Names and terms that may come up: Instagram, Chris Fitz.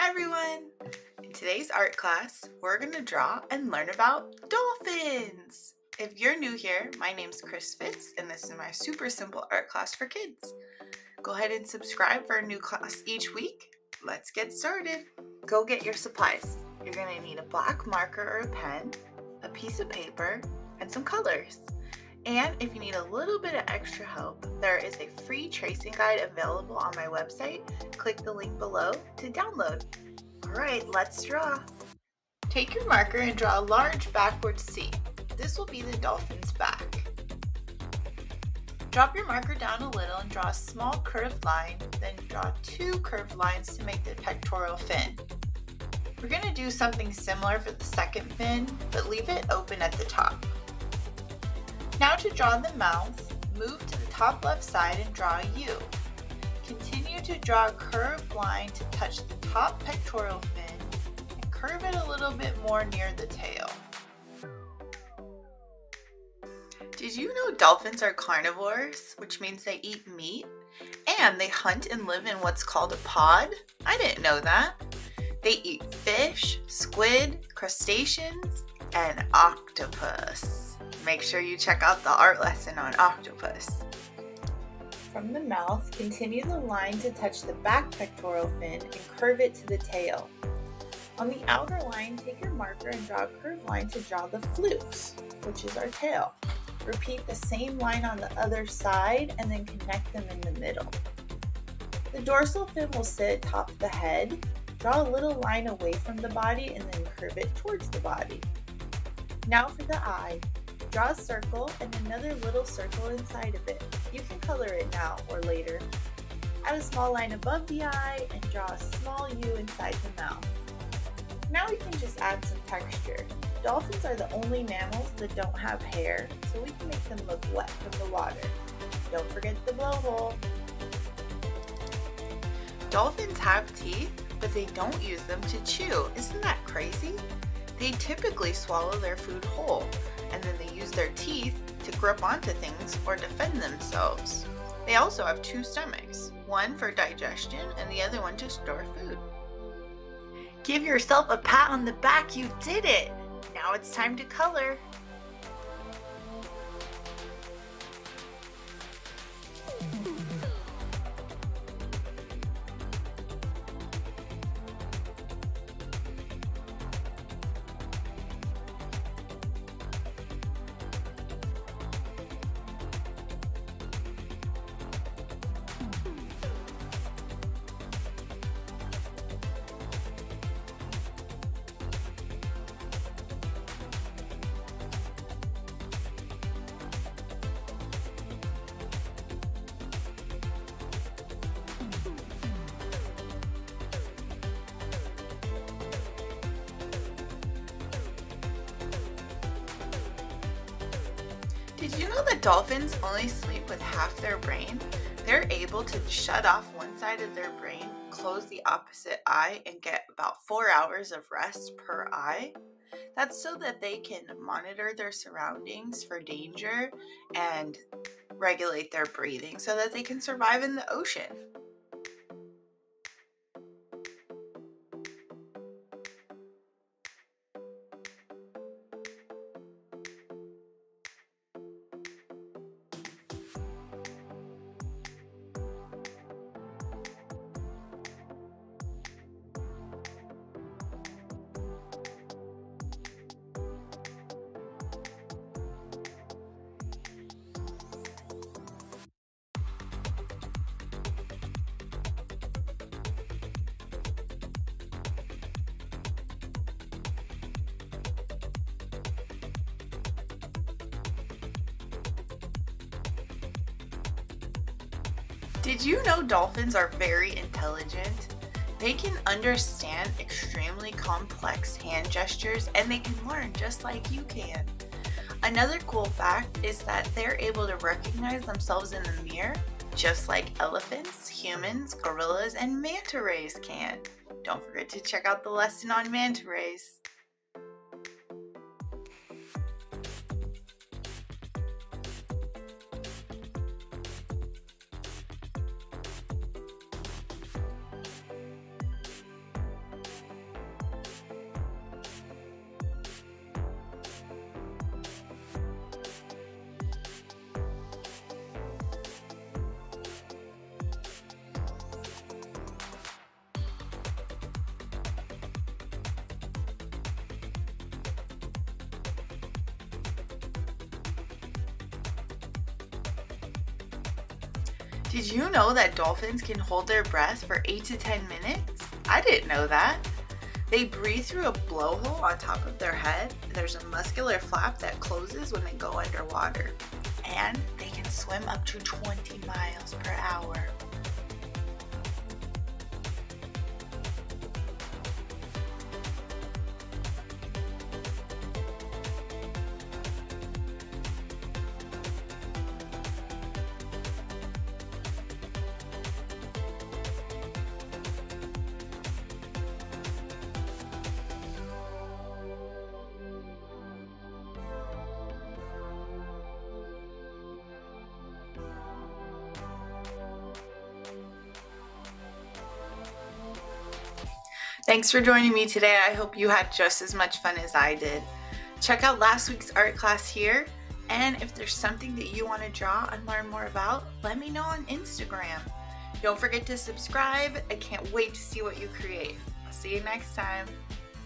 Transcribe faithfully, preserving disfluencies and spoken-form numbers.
Hi everyone! In today's art class, we're going to draw and learn about dolphins! If you're new here, my name's Chris Fitz and this is my super simple art class for kids. Go ahead and subscribe for a new class each week. Let's get started! Go get your supplies. You're going to need a black marker or a pen, a piece of paper, and some colors. And if you need a little bit of extra help, there is a free tracing guide available on my website. Click the link below to download. All right, let's draw. Take your marker and draw a large backward C. This will be the dolphin's back. Drop your marker down a little and draw a small curved line, then draw two curved lines to make the pectoral fin. We're going to do something similar for the second fin, but leave it open at the top. Now to draw the mouth, move to the top left side and draw a U. Continue to draw a curved line to touch the top pectoral fin and curve it a little bit more near the tail. Did you know dolphins are carnivores, which means they eat meat? And they hunt and live in what's called a pod? I didn't know that. They eat fish, squid, crustaceans, and octopus. Make sure you check out the art lesson on octopus. From the mouth, continue the line to touch the back pectoral fin and curve it to the tail. On the outer line, take your marker and draw a curved line to draw the flukes, which is our tail. Repeat the same line on the other side and then connect them in the middle. The dorsal fin will sit atop the head. Draw a little line away from the body and then curve it towards the body. Now for the eye. Draw a circle and another little circle inside of it. You can color it now or later. Add a small line above the eye and draw a small U inside the mouth. Now we can just add some texture. Dolphins are the only mammals that don't have hair, so we can make them look wet from the water. Don't forget the blowhole. Dolphins have teeth, but they don't use them to chew. Isn't that crazy? They typically swallow their food whole, and then they use their teeth to grip onto things or defend themselves. They also have two stomachs, one for digestion and the other one to store food. Give yourself a pat on the back, you did it! Now it's time to color. Did you know that dolphins only sleep with half their brain? They're able to shut off one side of their brain, close the opposite eye, and get about four hours of rest per eye. That's so that they can monitor their surroundings for danger and regulate their breathing so that they can survive in the ocean. Did you know dolphins are very intelligent? They can understand extremely complex hand gestures and they can learn just like you can. Another cool fact is that they're able to recognize themselves in the mirror, just like elephants, humans, gorillas, and manta rays can. Don't forget to check out the lesson on manta rays. Did you know that dolphins can hold their breath for eight to ten minutes? I didn't know that. They breathe through a blowhole on top of their head. There's a muscular flap that closes when they go underwater. And they can swim up to twenty miles per hour. Thanks for joining me today. I hope you had just as much fun as I did. Check out last week's art class here. And if there's something that you want to draw and learn more about, let me know on Instagram. Don't forget to subscribe. I can't wait to see what you create. I'll see you next time.